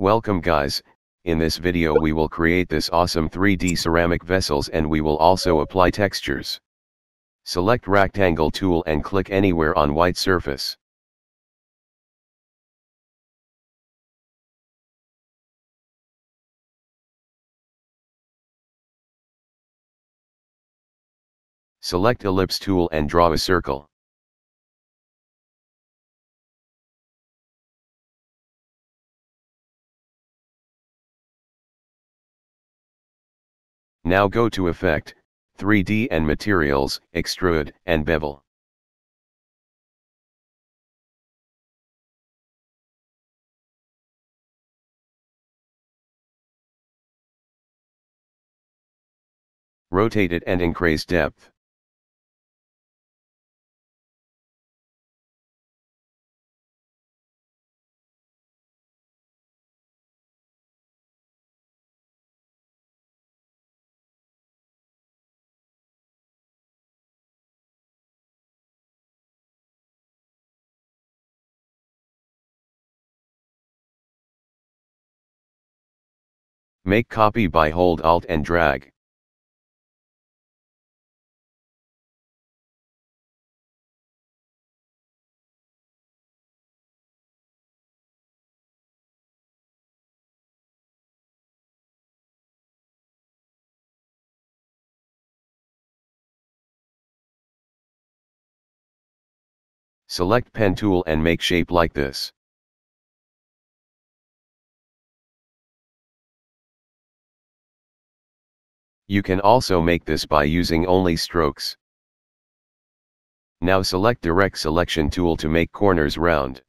Welcome guys, in this video we will create this awesome 3D ceramic vessels and we will also apply textures. Select rectangle tool and click anywhere on white surface. Select ellipse tool and draw a circle. Now go to Effect, 3D and Materials, Extrude, and Bevel. Rotate it and increase depth. Make copy by hold Alt and drag. Select pen tool and make shape like this. You can also make this by using only strokes. Now select direct selection tool to make corners round.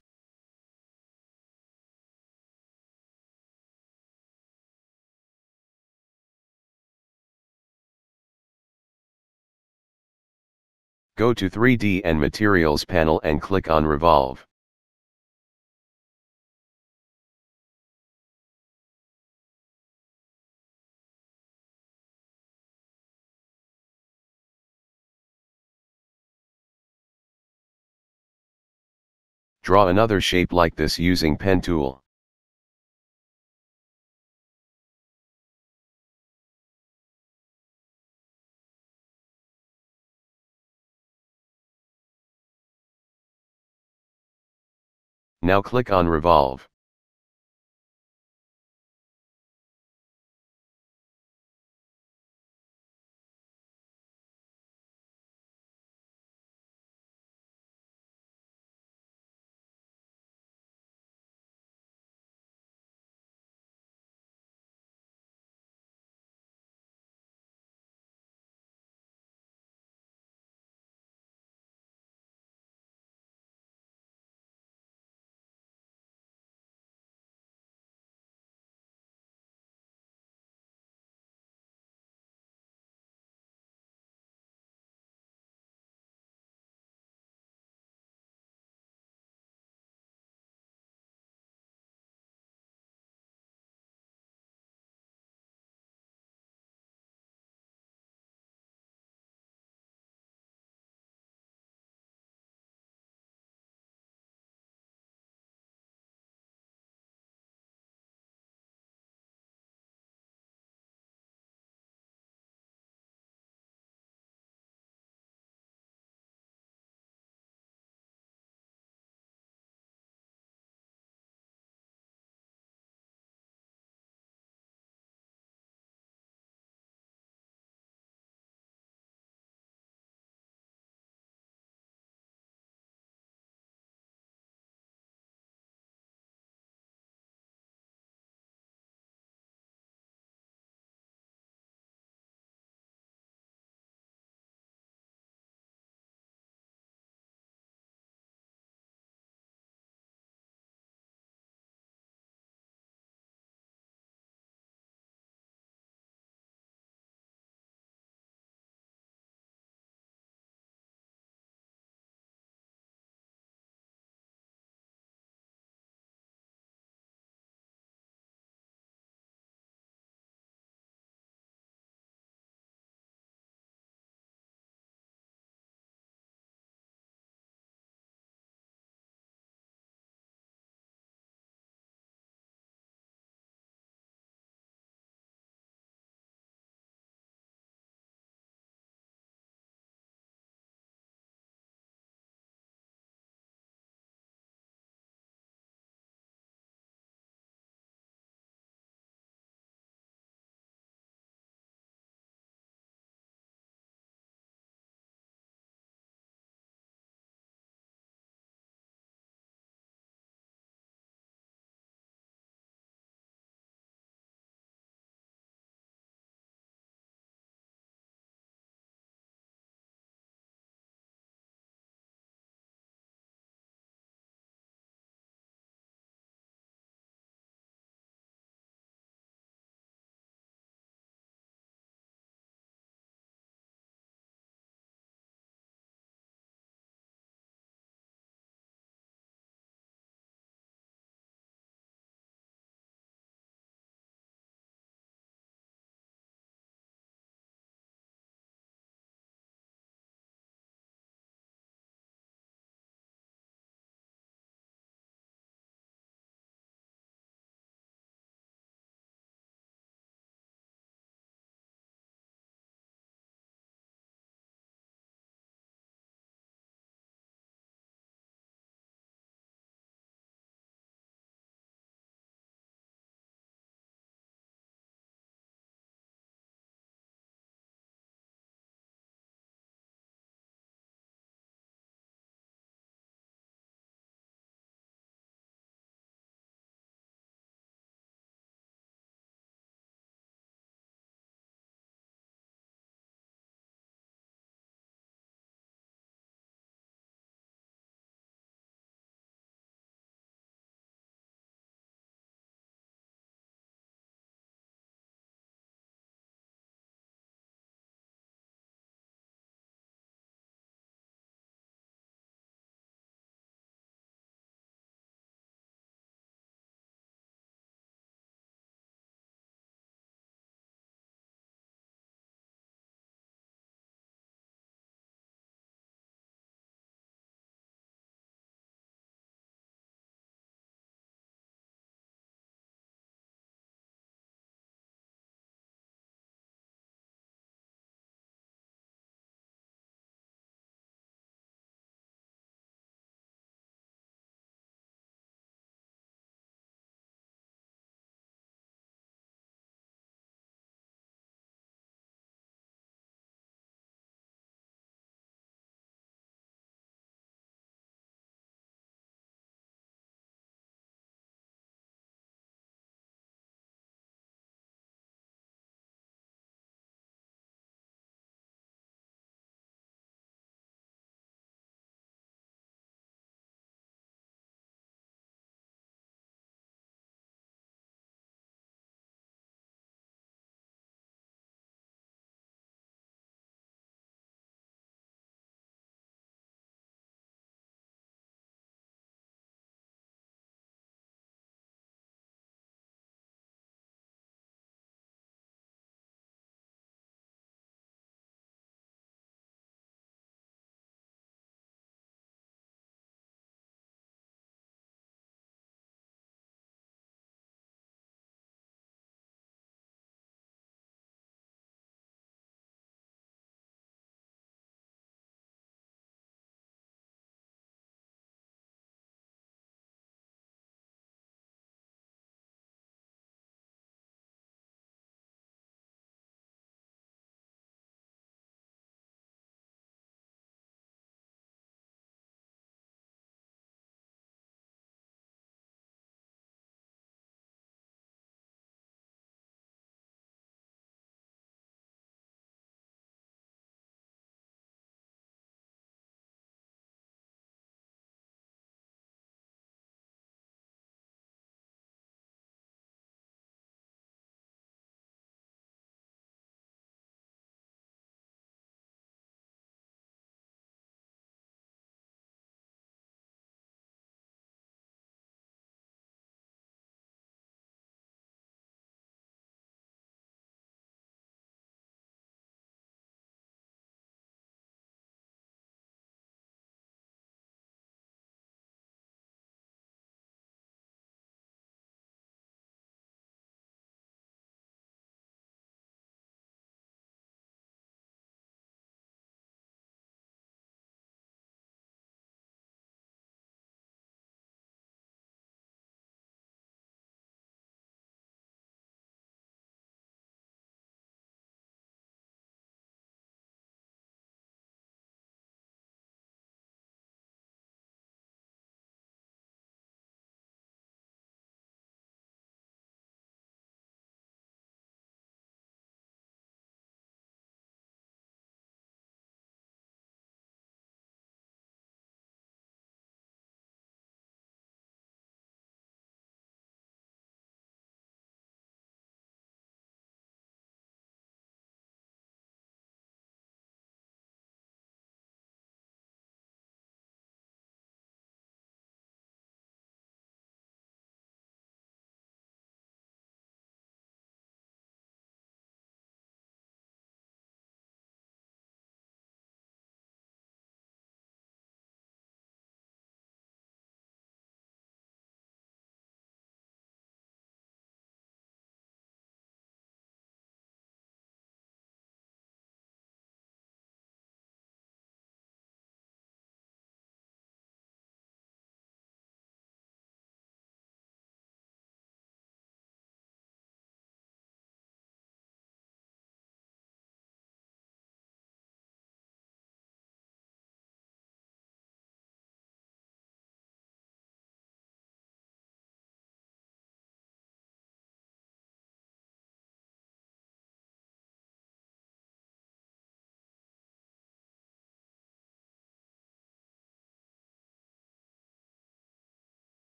Go to 3D and Materials panel and click on Revolve. Draw another shape like this using pen tool. Now click on Revolve.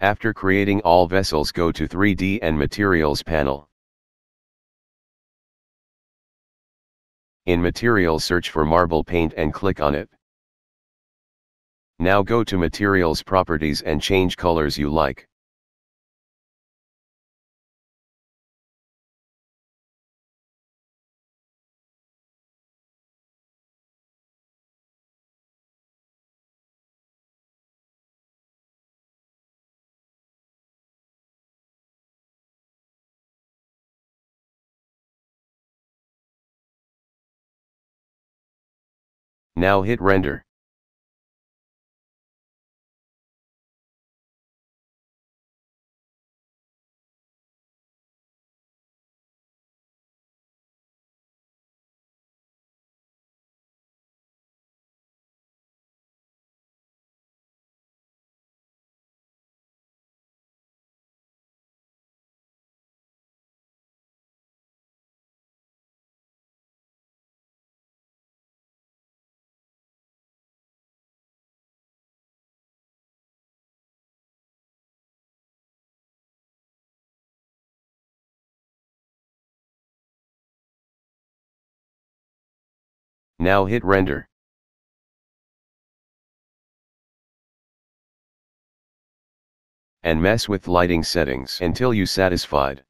After creating all vessels, go to 3D and Materials panel. In Materials, search for Marble Paint and click on it. Now go to Materials Properties and change colors you like. Now hit render. Now hit render. And mess with lighting settings until you satisfied.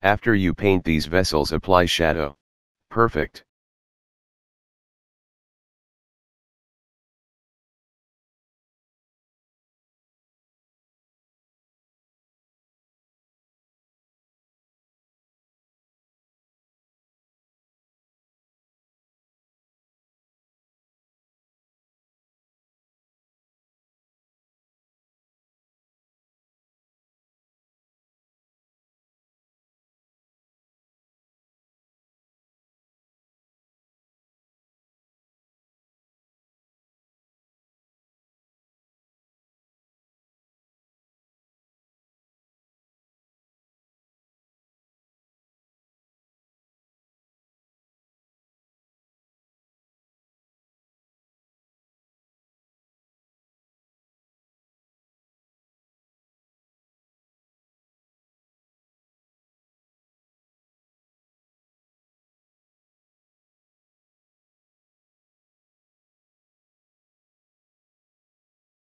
After you paint these vessels, apply shadow. Perfect.